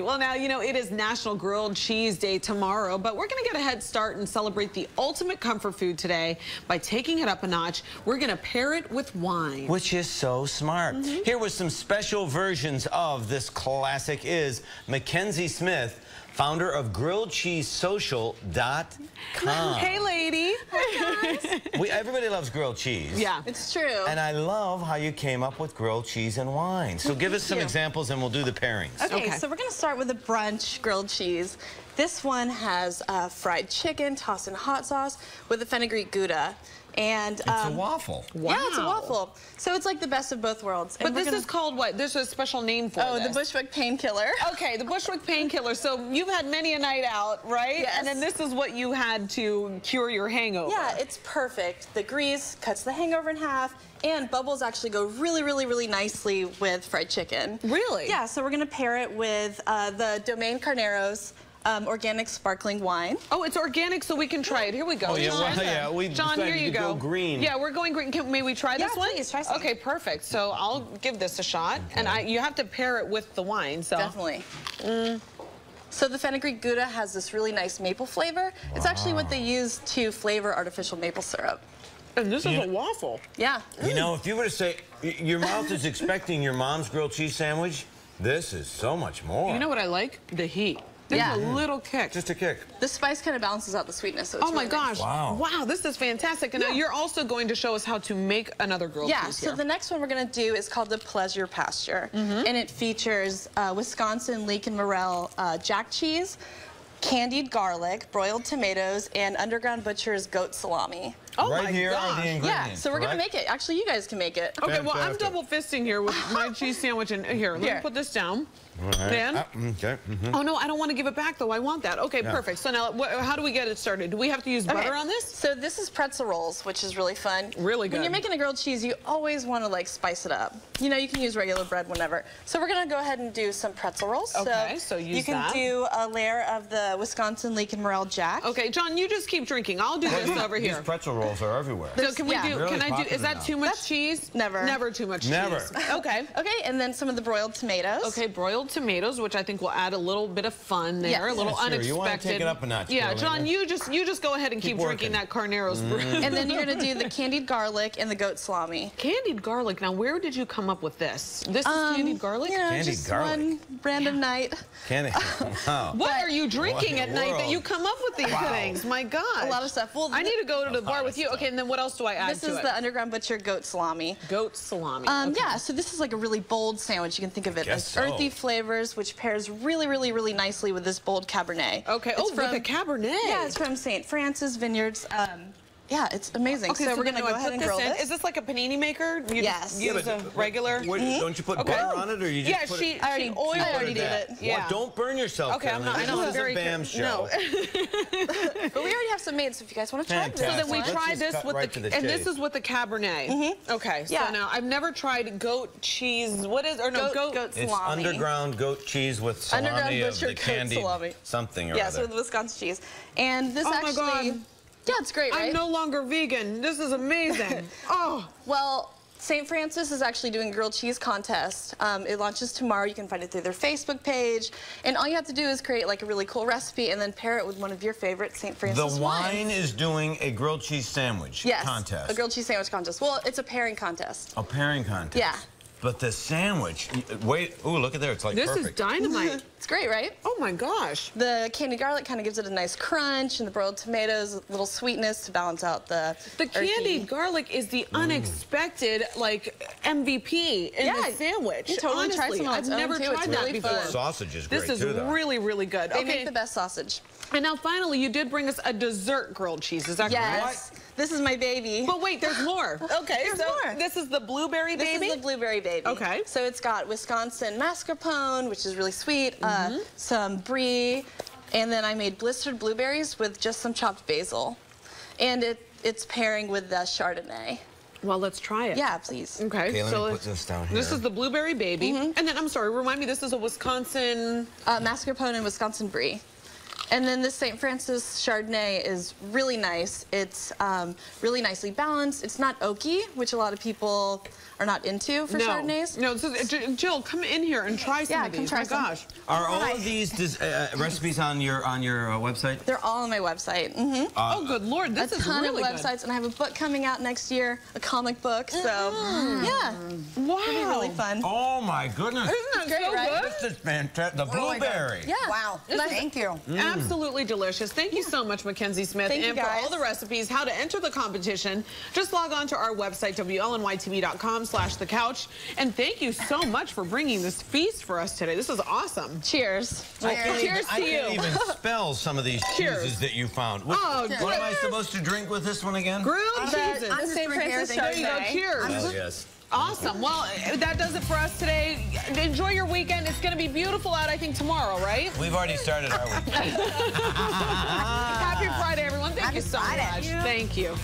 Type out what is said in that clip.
Well, now, you know, it is National Grilled Cheese Day tomorrow, but we're going to get a head start and celebrate the ultimate comfort food today by taking it up a notch. We're going to pair it with wine. Which is so smart. Here with some special versions of this classic is Mackenzie Smith, founder of grilledcheesesocial.com. Hey, lady. Hi, guys. Everybody loves grilled cheese. Yeah, it's true. And I love how you came up with grilled cheese and wine. So give us some examples and we'll do the pairings. Okay, so we're going to start with a brunch grilled cheese. This one has fried chicken tossed in hot sauce with a fenugreek gouda. And it's a waffle. Wow. Yeah, it's a waffle. So it's like the best of both worlds. And but this is called what? There's a special name for this. Oh, the Bushwick Painkiller. Okay, the Bushwick Painkiller. So you've had many a night out, right? Yes. And then this is what you had to cure your hangover. Yeah, it's perfect. The grease cuts the hangover in half, and bubbles actually go really, really, really nicely with fried chicken. Really? Yeah, so we're going to pair it with the Domaine Carneros organic sparkling wine. Oh, it's organic, so we can try it. Here we go. Oh, yeah, John, here you go. Green. Yeah, we're going green. May we try this one? Please, try some. Okay, perfect. So I'll give this a shot, and you have to pair it with the wine. So definitely. So the fenugreek gouda has this really nice maple flavor. It's actually what they use to flavor artificial maple syrup. And this is a waffle. Yeah. You know, if you were to say your mouth is expecting your mom's grilled cheese sandwich, this is so much more. You know what I like? The heat. Yeah, a little kick. Just a kick. The spice kind of balances out the sweetness. So it's oh my gosh. Wow. Wow, this is fantastic. And now you're also going to show us how to make another grilled cheese here. So the next one we're going to do is called the Pleasure Pasture. And it features Wisconsin Leek and Morel jack cheese, candied garlic, broiled tomatoes, and Underground Butcher's goat salami. Oh my gosh. Right here are the ingredients. Yeah, so we're going to make it. Actually, you guys can make it. Okay, well, I'm double fisting here with my cheese sandwich. And here, let me put this down. Then, oh no, I don't want to give it back though. I want that. Okay, perfect. So now, how do we get it started? Do we have to use butter on this? So this is pretzel rolls, which is really fun. Really good. When you're making a grilled cheese, you always want to like spice it up. You know, you can use regular bread whenever. So we're gonna go ahead and do some pretzel rolls. Okay, so, you can do a layer of the Wisconsin Leek and Morel jack. Okay, John, you just keep drinking. I'll do this over here. These pretzel rolls are everywhere. So can we do? Really is that too much cheese? Never. Never too much cheese. Never. Okay. Okay, and then some of the broiled tomatoes. Okay, broiled tomatoes, which I think will add a little bit of fun there, a little unexpected. You want to take it up a notch. Yeah, John, you just go ahead and keep drinking that Carneros brew. And then you're going to do the candied garlic and the goat salami. Candied garlic. Now, where did you come up with this? This is candied garlic? You know, just one random night. Wow. What are you drinking at night that you come up with these things? My God. A lot of stuff. Well, I need to go to the bar with you. Okay, and then what else do I add to it? This is the Underground Butcher goat salami. Goat salami. Yeah, so this is like a really bold sandwich. You can think of it as earthy flavors, which pairs really, really, really nicely with this bold Cabernet. Okay, it's from, with a Cabernet. Yeah, it's from St. Francis Vineyards. Yeah, it's amazing. Okay, so we're going to go ahead and grill this. Is this like a panini maker? You use a regular? Don't you put butter on it, or you just put it? Yeah, I already did it. Yeah. Well, don't burn yourself. Okay, I'm not. I know, this is a BAM show. But we already have some made, so if you guys want to try this. So then we try this with the, and this is with the Cabernet. Okay, so now I've never tried goat cheese. What is, or no, goat salami. It's Underground Goat Cheese with salami of the candied something or other. Yeah, so with Wisconsin cheese. And this actually... Yeah, it's great, right? I'm no longer vegan. This is amazing. Well, St. Francis is actually doing a grilled cheese contest. It launches tomorrow. You can find it through their Facebook page. And all you have to do is create like a really cool recipe and then pair it with one of your favorite St. Francis wines. The wine is doing a grilled cheese sandwich contest. A grilled cheese sandwich contest. Well, it's a pairing contest. A pairing contest. Yeah. But the sandwich, ooh, look at there, it's like perfect. This is dynamite. It's great, right? Oh my gosh. The candied garlic kind of gives it a nice crunch, and the broiled tomatoes, a little sweetness to balance out the candied garlic is the unexpected, like, MVP in the sandwich. You totally try some on its own, too. I've never tried that before. Sausage is great, too, though. This is really, really good. They make the best sausage. And now, finally, you did bring us a dessert grilled cheese. Is that correct? Yes. This is my baby. But wait, there's more. Okay, there's more. This is the blueberry baby? This is the blueberry baby. Okay. So it's got Wisconsin mascarpone, which is really sweet, some brie, and then I made blistered blueberries with just some chopped basil. And it's pairing with the Chardonnay. Well, let's try it. Yeah, please. Okay. Okay, let me put this down here. This is the blueberry baby. And then, I'm sorry, remind me, this is a Wisconsin... mascarpone and Wisconsin brie. And then this St. Francis Chardonnay is really nice. It's really nicely balanced. It's not oaky, which a lot of people are not into for Chardonnays. No, so Jill, come in here and try some of these. Try some. Gosh. Are all of these recipes on your website? They're all on my website. Mm-hmm. Oh, good Lord, this is really good. A ton of websites, and I have a book coming out next year, a comic book, so, yeah. Wow. It'll be really fun. Oh, my goodness. Isn't that great, so good? This is fantastic. The blueberry. Yeah. Wow. Thank you. Absolutely delicious. Thank you so much, Mackenzie Smith. And for all the recipes, how to enter the competition, just log on to our website, WLNYTV.com/thecouch. And thank you so much for bringing this feast for us today. This is awesome. Cheers. Cheers to you. I can't even spell some of these cheeses that you found. What am I supposed to drink with this one again? Grilled cheeses. I'm St. Francis. There you go. Cheers. Hell yes. Awesome. Well, that does it for us today. Enjoy your weekend. It's going to be beautiful out, I think, tomorrow, right? We've already started our weekend. Happy Friday, everyone. Thank you so much. Thank you.